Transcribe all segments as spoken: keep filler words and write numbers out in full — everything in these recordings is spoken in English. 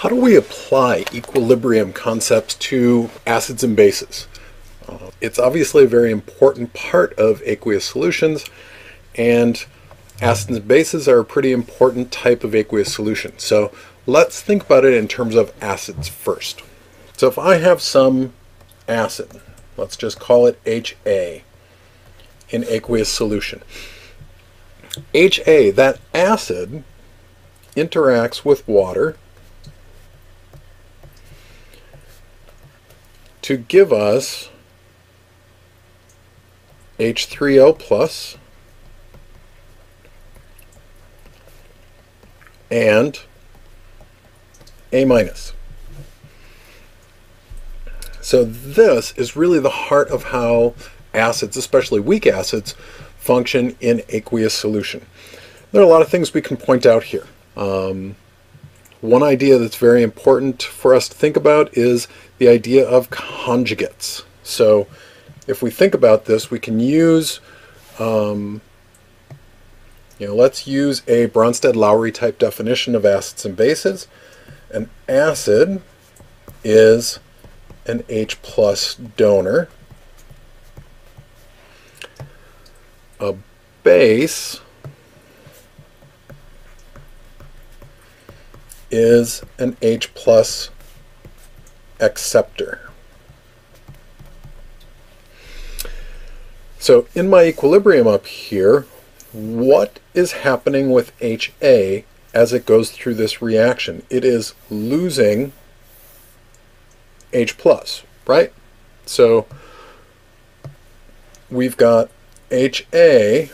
How do we apply equilibrium concepts to acids and bases? Uh, it's obviously a very important part of aqueous solutions, and acids and bases are a pretty important type of aqueous solution. So let's think about it in terms of acids first. So if I have some acid, let's just call it H A, in aqueous solution. H A, that acid, interacts with water to give us H three O plus and A minus. So this is really the heart of how acids, especially weak acids, function in aqueous solution. There are a lot of things we can point out here. Um, One idea that's very important for us to think about is the idea of conjugates. So if we think about this, we can use, um, you know, let's use a Bronsted-Lowry type definition of acids and bases. An acid is an H plus donor. A base is an H plus acceptor. So in my equilibrium up here, what is happening with H A as it goes through this reaction? It is losing H plus, right? So we've got H A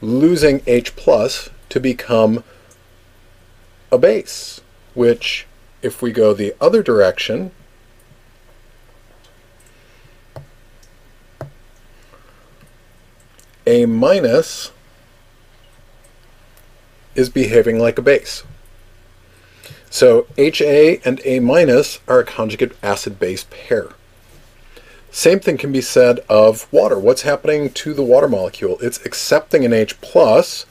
losing H plus to become a base, which if we go the other direction, A minus is behaving like a base. So H A and A minus are a conjugate acid-base pair. Same thing can be said of water. What's happening to the water molecule? It's accepting an H plus.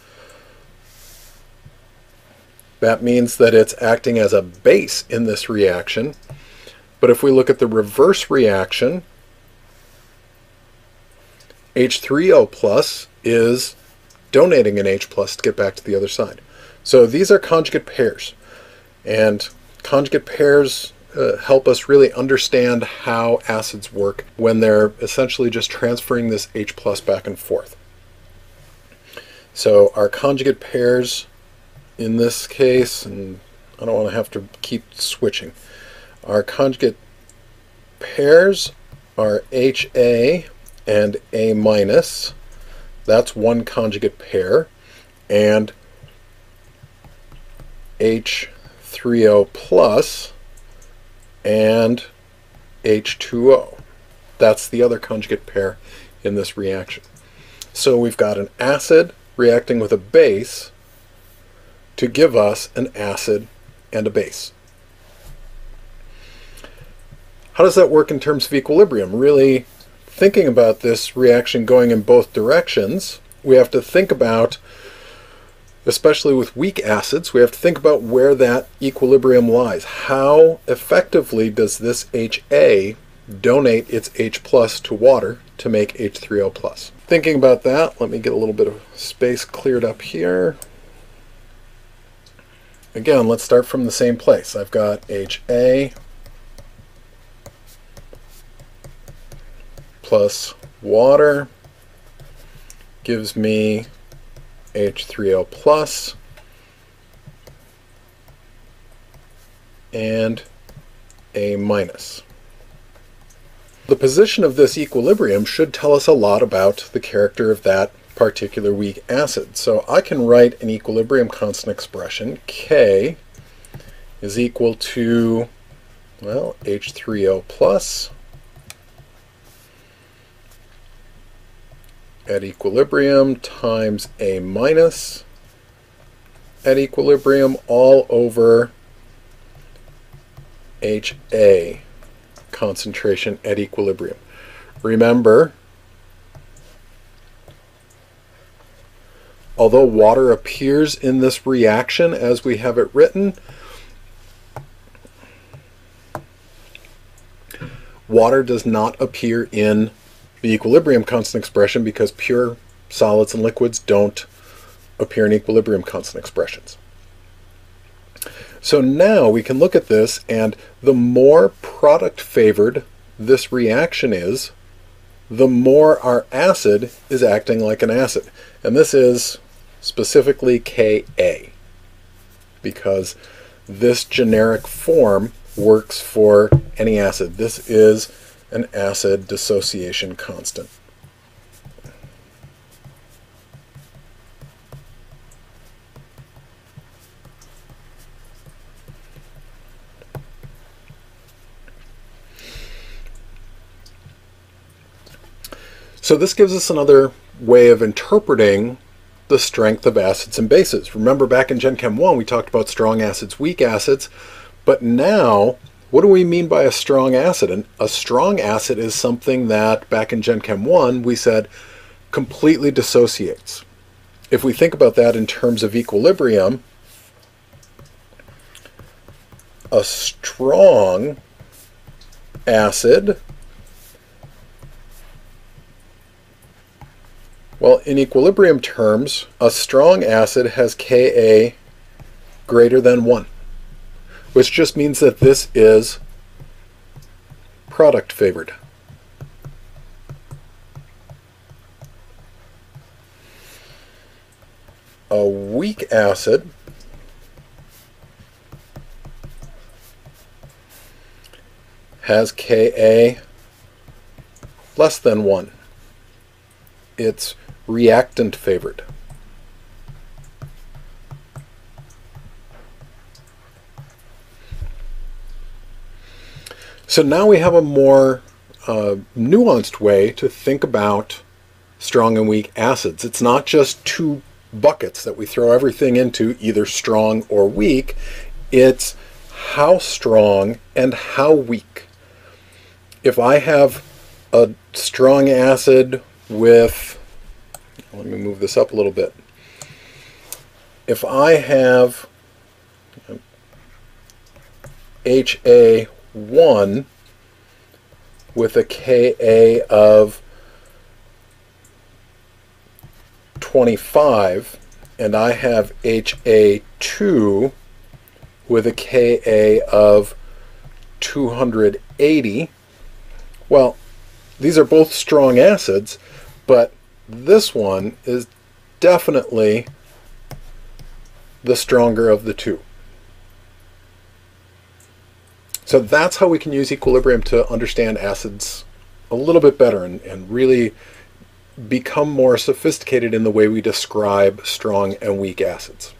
That means that it's acting as a base in this reaction. But if we look at the reverse reaction, H three O plus is donating an H plus to get back to the other side. So these are conjugate pairs. And conjugate pairs uh, help us really understand how acids work when they're essentially just transferring this H plus back and forth. So our conjugate pairs in this case, and I don't want to have to keep switching, our conjugate pairs are H A and A minus. That's one conjugate pair. And H three O plus and H two O. That's the other conjugate pair in this reaction. So we've got an acid reacting with a base to give us an acid and a base. How does that work in terms of equilibrium? Really thinking about this reaction going in both directions, we have to think about, especially with weak acids, we have to think about where that equilibrium lies. How effectively does this H A donate its H plus to water to make H three O plus? Thinking about that, let me get a little bit of space cleared up here. Again, let's start from the same place. I've got H A plus water gives me H three O plus and A minus. The position of this equilibrium should tell us a lot about the character of that particular weak acid. So I can write an equilibrium constant expression. K is equal to, well, H three O plus at equilibrium times A minus at equilibrium all over H A concentration at equilibrium. Remember, although water appears in this reaction as we have it written, water does not appear in the equilibrium constant expression because pure solids and liquids don't appear in equilibrium constant expressions. So now we can look at this, and the more product favored this reaction is, the more our acid is acting like an acid. And this is specifically Ka, because this generic form works for any acid. This is an acid dissociation constant. So this gives us another way of interpreting the strength of acids and bases. Remember, back in Gen Chem one, we talked about strong acids, weak acids, but now what do we mean by a strong acid? And a strong acid is something that, back in Gen Chem one, we said completely dissociates. If we think about that in terms of equilibrium, a strong acid, well, in equilibrium terms, a strong acid has Ka greater than one, which just means that this is product favored. A weak acid has Ka less than one. It's reactant favored. So now we have a more uh, nuanced way to think about strong and weak acids. It's not just two buckets that we throw everything into, either strong or weak. It's how strong and how weak. If I have a strong acid with, let me move this up a little bit. If I have H A one with a Ka of twenty-five, and I have H A two with a Ka of two hundred eighty, well, these are both strong acids, but this one is definitely the stronger of the two. So that's how we can use equilibrium to understand acids a little bit better and, and really become more sophisticated in the way we describe strong and weak acids.